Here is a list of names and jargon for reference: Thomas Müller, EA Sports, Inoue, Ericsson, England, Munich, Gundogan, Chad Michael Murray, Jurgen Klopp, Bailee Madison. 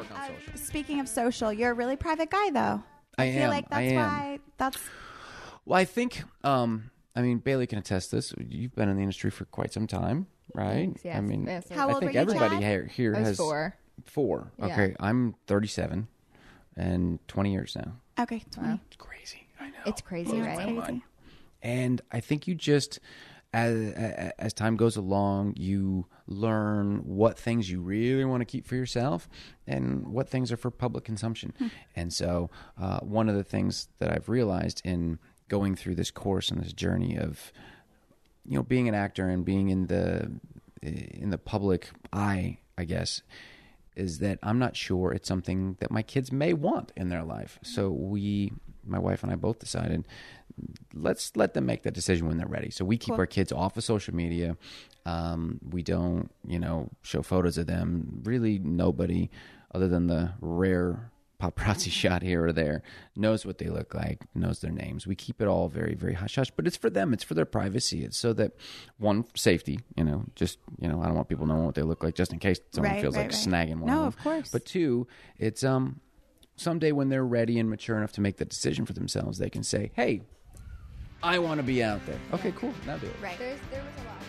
work on social. Speaking of social, you're a really private guy, though. I am. I feel like that's why that's... Well, I think, I mean, Bailee can attest this. You've been in the industry for quite some time, right? Thanks, yes. I mean, yes, yes. How old were you, everybody Chad? Here has... Four. Yeah. Okay, I'm 37 and 20 years now. Okay, 20. Wow. It's crazy. I know. It's crazy, right? And I think you just... As time goes along, you learn what things you really want to keep for yourself and what things are for public consumption. And so one of the things that I've realized in going through this course and this journey of, you know, being an actor and being in the public eye, I guess, is that I'm not sure it's something that my kids may want in their life. So my wife and I both decided, let's let them make that decision when they're ready. So we keep our kids off of social media. We don't, show photos of them. Really nobody other than the rare paparazzi shot here or there knows what they look like, knows their names. We keep it all very, very hush-hush, but it's for them. It's for their privacy. It's so that, one, safety, I don't want people knowing what they look like just in case someone feels like snagging one. No, of course. But two, it's... someday when they're ready and mature enough to make that decision for themselves, they can say, hey, I want to be out there. Okay, cool. Now do it. Right. There was a lot.